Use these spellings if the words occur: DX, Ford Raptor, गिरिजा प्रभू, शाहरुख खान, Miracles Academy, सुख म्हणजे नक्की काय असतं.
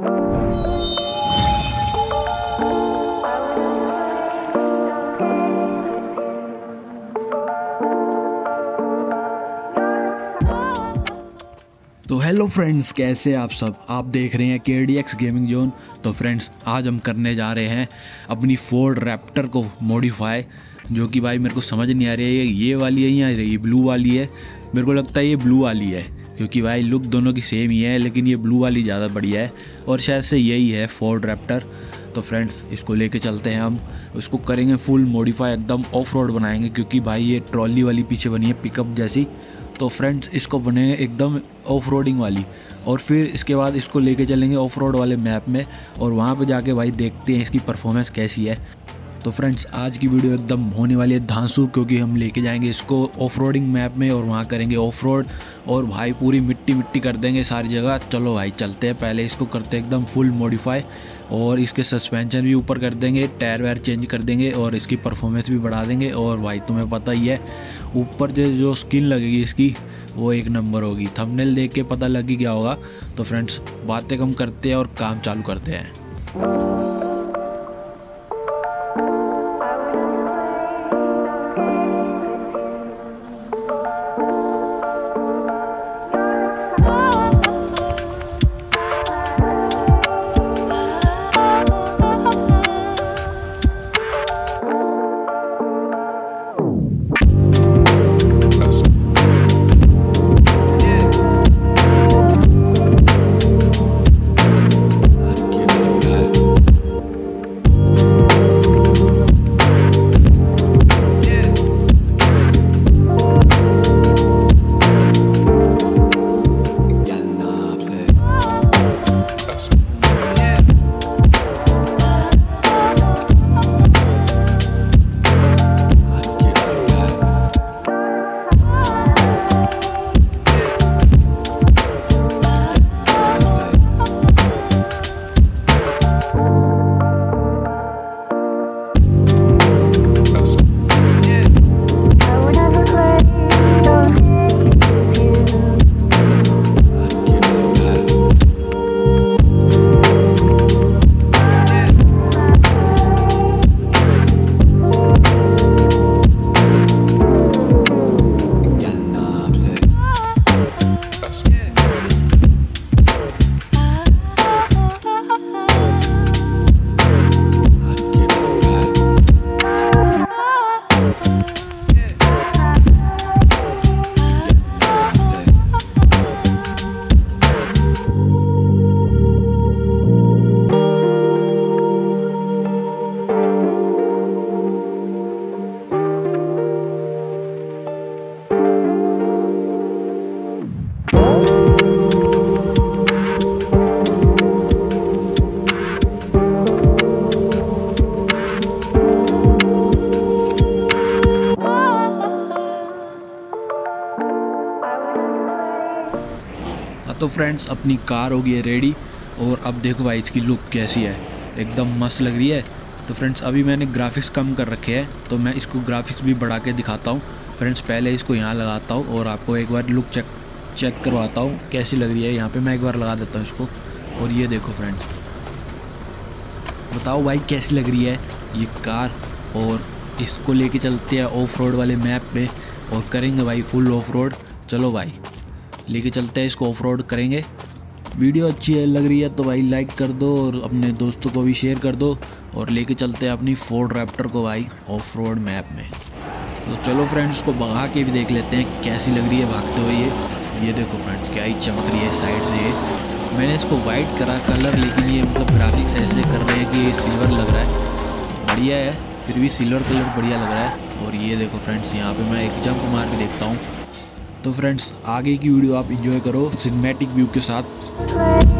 तो hello friends, कैसे आप सब। आप देख रहे हैं DX गेमिंग जोन। तो फ्रेंड्स, आज हम करने जा रहे हैं अपनी फोर्ड रैप्टर को मॉडिफाई, जो कि भाई मेरे को समझ नहीं आ रही है ये वाली है या ये ब्लू वाली है। मेरे को लगता है ये ब्लू वाली है, क्योंकि भाई लुक दोनों की सेम ही है, लेकिन ये ब्लू वाली ज़्यादा बढ़िया है और शायद से यही है फोर्ड रैप्टर। तो फ्रेंड्स, इसको लेके चलते हैं, हम उसको करेंगे फुल मॉडिफाई, एकदम ऑफ रोड बनाएंगे, क्योंकि भाई ये ट्रॉली वाली पीछे बनी है पिकअप जैसी। तो फ्रेंड्स, इसको बनेंगे एकदम ऑफ रोडिंग वाली और फिर इसके बाद इसको लेके चलेंगे ऑफ रोड वाले मैप में और वहाँ पे जाके भाई देखते हैं इसकी परफॉर्मेंस कैसी है। तो फ्रेंड्स, आज की वीडियो एकदम होने वाली है धांसू, क्योंकि हम लेके जाएंगे इसको ऑफ रोडिंग मैप में और वहाँ करेंगे ऑफ रोड और भाई पूरी मिट्टी मिट्टी कर देंगे सारी जगह। चलो भाई चलते हैं, पहले इसको करते हैं एकदम फुल मॉडिफाई और इसके सस्पेंशन भी ऊपर कर देंगे, टायर वायर चेंज कर देंगे और इसकी परफॉर्मेंस भी बढ़ा देंगे। और भाई तुम्हें पता ही है, ऊपर जो स्किन लगेगी इसकी वो एक नंबर होगी, थंबनेल देख के पता लग ही गया होगा। तो फ्रेंड्स, बातें कम करते हैं और काम चालू करते हैं। तो फ्रेंड्स, अपनी कार हो गई है रेडी और अब देखो भाई इसकी लुक कैसी है, एकदम मस्त लग रही है। तो फ्रेंड्स, अभी मैंने ग्राफिक्स कम कर रखे हैं, तो मैं इसको ग्राफिक्स भी बढ़ा के दिखाता हूँ। फ्रेंड्स, पहले इसको यहाँ लगाता हूँ और आपको एक बार लुक चेक करवाता हूँ कैसी लग रही है। यहाँ पे मैं एक बार लगा देता हूँ इसको और ये देखो फ्रेंड्स, बताओ भाई कैसी लग रही है ये कार। और इसको लेके चलते हैं ऑफ रोड वाले मैप में और करेंगे भाई फुल ऑफ रोड। चलो भाई लेके चलते हैं इसको, ऑफ रोड करेंगे। वीडियो अच्छी है लग रही है तो भाई लाइक कर दो और अपने दोस्तों को भी शेयर कर दो और लेके चलते हैं अपनी फोर्ड रैप्टर को भाई ऑफ रोड मैप में। तो चलो फ्रेंड्स, को भगा के भी देख लेते हैं कैसी लग रही है भागते हुए ये देखो फ्रेंड्स, क्या ही चमक रही है साइड से। ये मैंने इसको वाइट करा कलर, लेकिन ये मतलब ग्राफिक्स ऐसे कर रहे हैं कि ये सिल्वर लग रहा है, बढ़िया है फिर भी सिल्वर कलर बढ़िया लग रहा है। और ये देखो फ्रेंड्स, यहाँ पर मैं एक जंप मार के देखता हूँ। तो फ्रेंड्स, आगे की वीडियो आप एंजॉय करो सिनेमैटिक व्यू के साथ।